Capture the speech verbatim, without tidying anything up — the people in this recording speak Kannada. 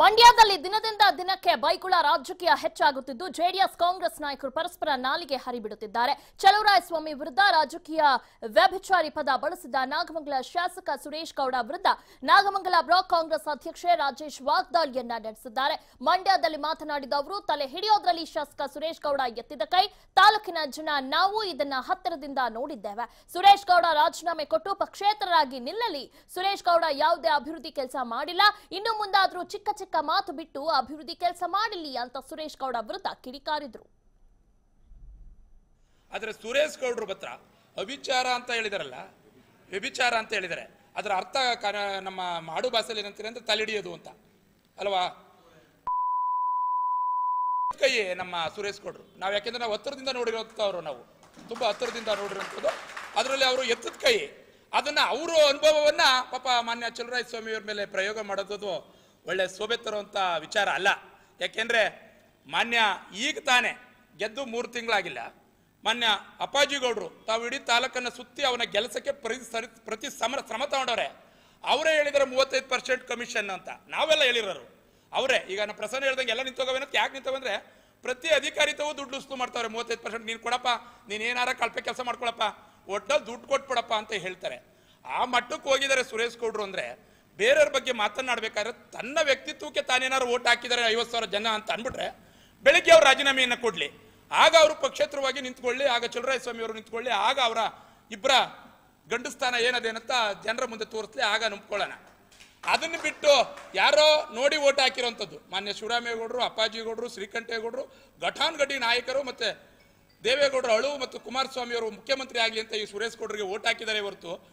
ಮಂಡ್ಯದಲ್ಲಿ ದಿನದಿಂದ ದಿನಕ್ಕೆ ಬೈಕುಳ ರಾಜಕೀಯ ಹೆಚ್ಚಾಗುತ್ತಿದ್ದು ಜೆಡಿಎಸ್ ಕಾಂಗ್ರೆಸ್ ನಾಯಕರು ಪರಸ್ಪರ ನಾಲಿಗೆ ಹರಿಬಿಡುತ್ತಿದ್ದಾರೆ. ಚಲುವರಾಯಸ್ವಾಮಿ ವಿರುದ್ಧ ರಾಜಕೀಯ ವ್ಯಭಿಚಾರಿ ಪದ ಬಳಸಿದ ನಾಗಮಂಗಲ ಶಾಸಕ ಸುರೇಶ್ ಗೌಡ ವಿರುದ್ಧ ನಾಗಮಂಗಲ ಬ್ಲಾಕ್ ಕಾಂಗ್ರೆಸ್ ಅಧ್ಯಕ್ಷೆ ರಾಜೇಶ್ ವಾಗ್ದಾಳಿಯನ್ನ ನಡೆಸಿದ್ದಾರೆ. ಮಂಡ್ಯದಲ್ಲಿ ಮಾತನಾಡಿದ ಅವರು, ತಲೆ ಹಿಡಿಯೋದ್ರಲ್ಲಿ ಶಾಸಕ ಸುರೇಶ್ ಗೌಡ ಎತ್ತಿದ ಕೈ. ತಾಲೂಕಿನ ಜನ ನಾವು ಇದನ್ನ ಹತ್ತಿರದಿಂದ ನೋಡಿದ್ದೇವೆ. ಸುರೇಶ್ ಗೌಡ ರಾಜೀನಾಮೆ ಕೊಟ್ಟು ಪಕ್ಷೇತರರಾಗಿ ನಿಲ್ಲಲಿ. ಸುರೇಶ್ ಗೌಡ ಯಾವುದೇ ಅಭಿವೃದ್ಧಿ ಕೆಲಸ ಮಾಡಿಲ್ಲ. ಇನ್ನು ಮುಂದಾದರೂ ಚಿಕ್ಕ ಚಿಕ್ಕ ಚಿಕ್ಕ ಮಾತು ಬಿಟ್ಟು ಅಭಿವೃದ್ಧಿ ಕೆಲಸ ಮಾಡಲಿ ಅಂತ ಸುರೇಶ್ ಗೌಡ ವಿರುದ್ಧ ಕಿಡಿಕಾರಿದ್ರು. ಆದ್ರೆ ಸುರೇಶ್ ಗೌಡರು ಹತ್ರ ಅವಿಚಾರ ಅಂತ ಹೇಳಿದಾರಲ್ಲ, ವ್ಯಭಿಚಾರ ಅಂತ ಹೇಳಿದರೆ ಅದರ ಅರ್ಥ ನಮ್ಮ ಆಡು ಭಾಷೆಯಲ್ಲಿ ಏನಂತಾರೆ ಅಂದ್ರೆ ತಲೆಹಿಡಿಯೋದು ಅಂತ ಅಲ್ವಾ. ಕೈ ನಮ್ಮ ಸುರೇಶ್ ಗೌಡರು, ನಾವು ಯಾಕೆಂದ್ರೆ ನಾವು ಹತ್ತಿರದಿಂದ ನೋಡಿರೋಂಥವ್ರು, ನಾವು ತುಂಬಾ ಹತ್ತಿರದಿಂದ ನೋಡಿರೋಂಥದ್ದು. ಅದರಲ್ಲಿ ಅವರು ಎತ್ತದ ಕೈ, ಅದನ್ನ ಅವರು ಅನುಭವವನ್ನ ಪಾಪ ಮಾನ್ಯ ಚಲುವರಾಯಸ್ವಾಮಿ ಅವರ ಮೇಲೆ ಪ್ರಯೋಗ ಮಾಡೋದು ಒಳ್ಳೆ ಶೋಭೆ ತರುವಂಥ ವಿಚಾರ ಅಲ್ಲ. ಯಾಕೆಂದರೆ ಮಾನ್ಯ ಈಗ ತಾನೇ ಗೆದ್ದು ಮೂರು ತಿಂಗಳಾಗಿಲ್ಲ, ಮಾನ್ಯ ಅಪ್ಪಾಜಿಗೌಡರು ತಾವು ಇಡೀ ತಾಲೂಕನ್ನು ಸುತ್ತಿ ಅವನ ಗೆಲಸಕ್ಕೆ ಪ್ರತಿ ಸರಿ ಪ್ರತಿ ಸಮರ ಶ್ರಮ ತಗೊಂಡವ್ರೆ. ಅವರೇ ಹೇಳಿದರೆ ಮೂವತ್ತೈದು ಪರ್ಸೆಂಟ್ ಕಮಿಷನ್ ಅಂತ, ನಾವೆಲ್ಲ ಹೇಳಿರೋರು ಅವರೇ. ಈಗ ನಾನು ಪ್ರಸನ್ನ ಹೇಳ್ದಂಗೆ ಎಲ್ಲ ನಿಂತೋಗವೇನೋ, ಯಾಕೆ ನಿಂತವಂದರೆ ಪ್ರತಿ ಅಧಿಕಾರಿತವೂ ದುಡ್ಡು ಉಸ್ತು ಮಾಡ್ತಾವ್ರೆ. ಮೂವತ್ತೈದು ಪರ್ಸೆಂಟ್ ನೀನು ಕೊಡಪ್ಪ, ನೀನು ಏನಾರ ಕಳಪೆ ಕೆಲಸ ಮಾಡ್ಕೊಳಪ್ಪ, ಒಟ್ಟಲ್ಲಿ ದುಡ್ಡು ಕೊಟ್ಬಿಡಪ್ಪ ಅಂತ ಹೇಳ್ತಾರೆ. ಆ ಮಟ್ಟಕ್ಕೆ ಹೋಗಿದ್ದಾರೆ ಸುರೇಶ್ ಗೌಡರು. ಅಂದರೆ ಬೇರೆಯವ್ರ ಬಗ್ಗೆ ಮಾತನಾಡಬೇಕಾದ್ರೆ ತನ್ನ ವ್ಯಕ್ತಿತ್ವಕ್ಕೆ ತಾನೇನಾರು ಓಟ್ ಹಾಕಿದ್ದಾರೆ ಐವತ್ತು ಸಾವಿರ ಜನ ಅಂತ ಅಂದ್ಬಿಟ್ರೆ ಬೆಳಿಗ್ಗೆ ಅವ್ರು ರಾಜೀನಾಮೆಯನ್ನು ಕೊಡಲಿ, ಆಗ ಅವರು ಪಕ್ಷೇತರವಾಗಿ ನಿಂತ್ಕೊಳ್ಳಿ, ಆಗ ಚಲುವರಾಯಸ್ವಾಮಿ ಅವರು ನಿಂತ್ಕೊಳ್ಳಿ, ಆಗ ಅವರ ಇಬ್ಬರ ಗಂಡು ಸ್ಥಾನ ಏನದೇನಂತ ಜನರ ಮುಂದೆ ತೋರಿಸ್ಲಿ, ಆಗ ನಂಬ್ಕೊಳ್ಳೋಣ. ಅದನ್ನು ಬಿಟ್ಟು ಯಾರೋ ನೋಡಿ ಓಟ್ ಹಾಕಿರೋಂಥದ್ದು ಮಾನ್ಯ ಶಿವರಾಮೇಗೌಡರು, ಅಪ್ಪಾಜಿಗೌಡರು, ಶ್ರೀಕಂಠೇಗೌಡರು, ಘಟಾನುಘಟಿ ನಾಯಕರು ಮತ್ತು ದೇವೇಗೌಡರು ಅಳು ಮತ್ತು ಕುಮಾರಸ್ವಾಮಿ ಅವರು ಮುಖ್ಯಮಂತ್ರಿ ಆಗಲಿ ಅಂತ ಈ ಸುರೇಶ್ ಗೌಡರಿಗೆ ಓಟ್ ಹಾಕಿದ್ದಾರೆ ಹೊರತು